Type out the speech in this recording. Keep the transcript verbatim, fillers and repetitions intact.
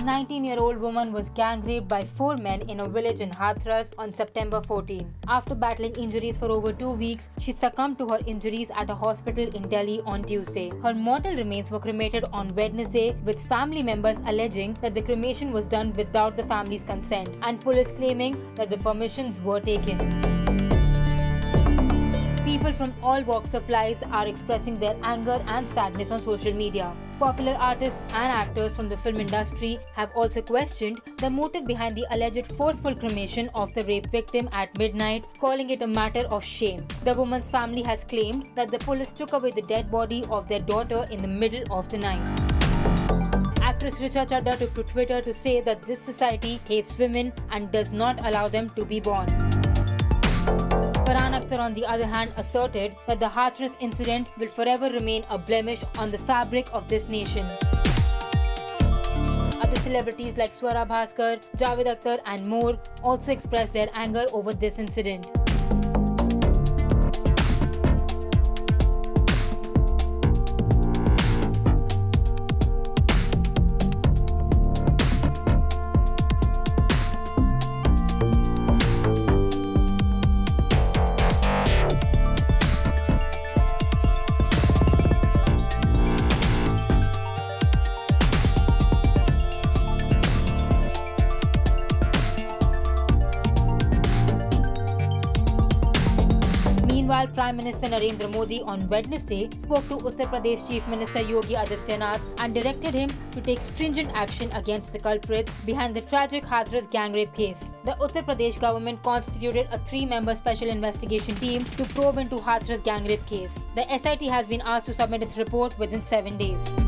a nineteen-year-old woman was gang raped by four men in a village in Hathras on September fourteenth. After battling injuries for over two weeks, she succumbed to her injuries at a hospital in Delhi on Tuesday. Her mortal remains were cremated on Wednesday, with family members alleging that the cremation was done without the family's consent, and police claiming that the permissions were taken. People from all walks of lives are expressing their anger and sadness on social media. Popular artists and actors from the film industry have also questioned the motive behind the alleged forceful cremation of the rape victim at midnight, calling it a matter of shame. The woman's family has claimed that the police took away the dead body of their daughter in the middle of the night. Actress Richa Chadha took to Twitter to say that this society hates women and does not allow them to be born. Farhan Akhtar, on the other hand, asserted that the Hathras incident will forever remain a blemish on the fabric of this nation. Other celebrities like Swara Bhaskar, Javed Akhtar and more also expressed their anger over this incident. Meanwhile, Prime Minister Narendra Modi on Wednesday spoke to Uttar Pradesh Chief Minister Yogi Adityanath and directed him to take stringent action against the culprits behind the tragic Hathras gang rape case. The Uttar Pradesh government constituted a three-member special investigation team to probe into Hathras gang rape case. The S I T has been asked to submit its report within seven days.